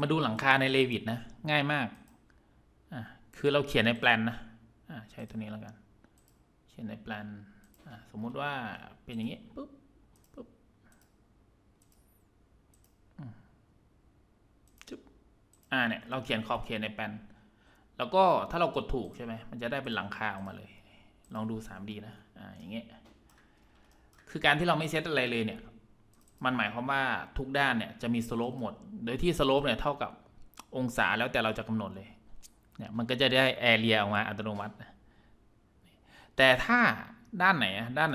มาดูหลังคาใน Revit นะง่ายมากคือเราเขียนในแปลนนะใช้ตัวนี้แล้วกันเขียนในแปลนสมมุติว่าเป็นอย่างนี้ปุ๊บปุ๊บจุ๊บเนี่ยเราเขียนขอบเขียนในแปลนแล้วก็ถ้าเรากดถูกใช่ไหมมันจะได้เป็นหลังคาออกมาเลยลองดู 3D นะอย่างเงี้ยคือการที่เราไม่เซตอะไรเลยเนี่ยมันหมายความว่าทุกด้านเนี่ยจะมีสโลปหมดโดยที่สโลปเนี่ยเท่ากับองศาแล้วแต่เราจะกำหนดเลยเนี่ยมันก็จะได้แอเรียออกมาอัตโนมัติแต่ถ้าด้านไ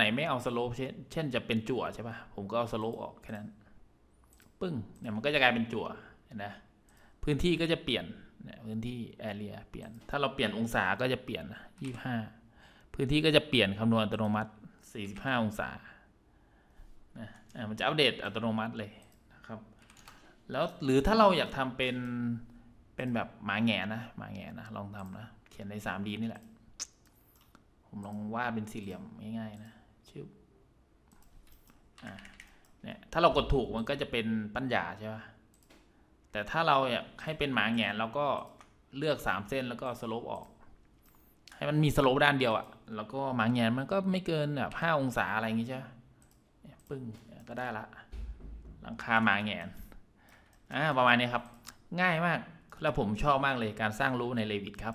หนไม่เอาสโลปเช่นจะเป็นจั่วใช่ป่ะผมก็เอาสโลปออกแค่นั้นปึ้งเนี่ยมันก็จะกลายเป็นจั่วนะพื้นที่ก็จะเปลี่ยนพื้นที่แอเรียเปลี่ยนถ้าเราเปลี่ยนองศาก็จะเปลี่ยน25พื้นที่ก็จะเปลี่ยนคำนวณอัตโนมัติ45องศานะมันจะอัปเดตอัตโนมัติเลยนะครับแล้วหรือถ้าเราอยากทำเป็นแบบหมาแง่นะลองทำนะเขียนใน 3D นี่แหละผมลองวาดเป็นสี่เหลี่ยมง่ายๆนะชิบเนี่ยถ้าเรากดถูกมันก็จะเป็นปัญญาใช่ป่ะแต่ถ้าเราอยากให้เป็นหมาแหง่เราก็เลือก3เส้นแล้วก็สโลปออกให้มันมีสโลปด้านเดียวอ่ะแล้วก็หมาแหง่มันก็ไม่เกินแบบ5องศาอะไรอย่างงี้ใช่ป่ะปึ้งก็ได้ละหลังคาหมาแหง่ประมาณนี้ครับง่ายมากแล้วผมชอบมากเลยการสร้างรูปใน Revit ครับ